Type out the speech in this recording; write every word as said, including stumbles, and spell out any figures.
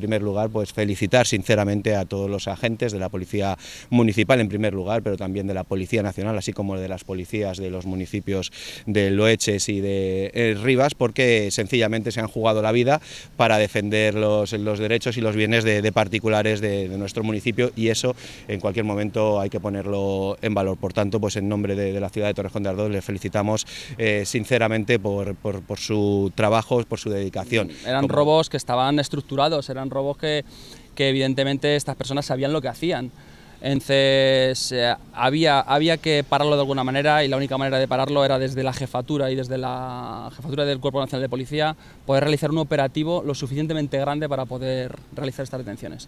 En primer lugar, pues felicitar sinceramente a todos los agentes de la Policía Municipal, en primer lugar, pero también de la Policía Nacional, así como de las policías de los municipios de Loeches y de eh, Rivas, porque sencillamente se han jugado la vida para defender los, los derechos y los bienes de, de particulares de, de nuestro municipio, y eso en cualquier momento hay que ponerlo en valor. Por tanto, pues en nombre de, de la ciudad de Torrejón de Ardoz les felicitamos eh, sinceramente por, por, por su trabajo, por su dedicación. Eran como... robos que estaban estructurados, eran robos que, que evidentemente estas personas sabían lo que hacían. Entonces eh, había, había que pararlo de alguna manera, y la única manera de pararlo era desde la jefatura y desde la jefatura del Cuerpo Nacional de Policía poder realizar un operativo lo suficientemente grande para poder realizar estas detenciones.